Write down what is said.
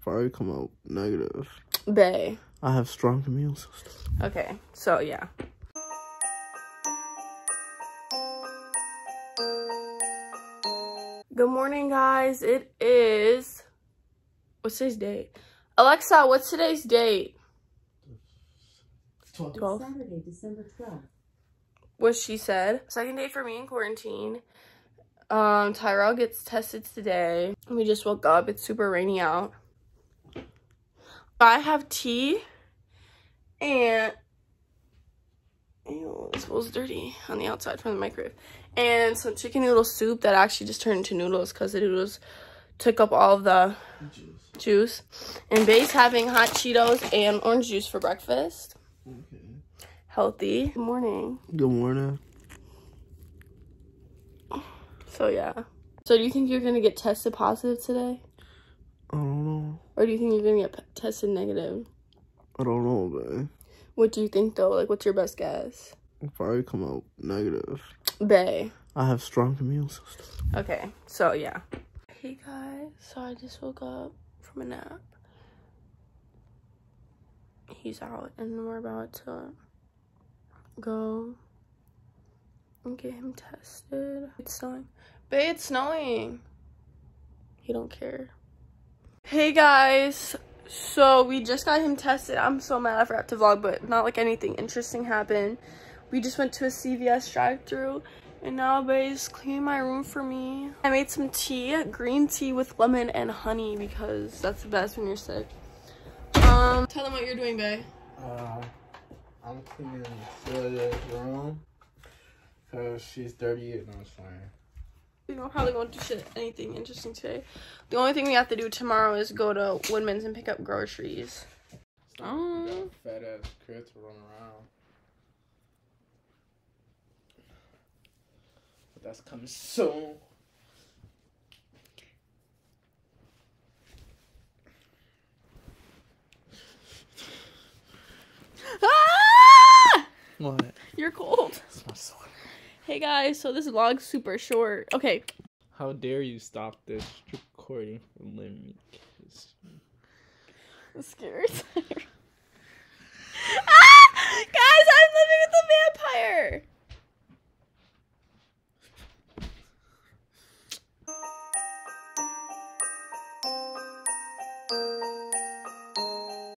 probably come out negative. Bae. I have strong immune system. Okay, so yeah. Good morning, guys. It is... What's today's date? Alexa, what's today's date? 12th. Saturday, December 12th. What she said. Second day for me in quarantine. Tyrell gets tested today. We just woke up. It's super rainy out. I have tea and... Ew, this bowl's dirty on the outside from the microwave. And some chicken noodle soup that actually just turned into noodles because the noodles took up all of the juice. And Bae's having hot Cheetos and orange juice for breakfast. Okay. Healthy. Good morning. Good morning. So, yeah. So, do you think you're going to get tested positive today? I don't know. Or do you think you're going to get tested negative? I don't know, babe. What do you think, though? Like, what's your best guess? I'll probably come out negative. Bae. I have strong immune system. Okay. So, yeah. Hey, guys. So, I just woke up from a nap. He's out, and we're about to go and get him tested. It's snowing. Bae, it's snowing. He don't care. Hey, guys. So we just got him tested. I'm so mad I forgot to vlog, but not like anything interesting happened. We just went to a CVS drive-thru, and now Bae's cleaning my room for me. I made some tea, green tea with lemon and honey, because that's the best when you're sick. Tell them what you're doing, Bae. I'm cleaning Celia's room because she's dirty and I'm fine. We probably won't do anything interesting today. The only thing we have to do tomorrow is go to Woodman's and pick up groceries. Fat ass kids run around. But that's coming soon. Ah! What? You're cold. It's my sore. Hey guys, so this vlog's super short. Okay. How dare you stop this recording from letting me kiss you? I'm scared.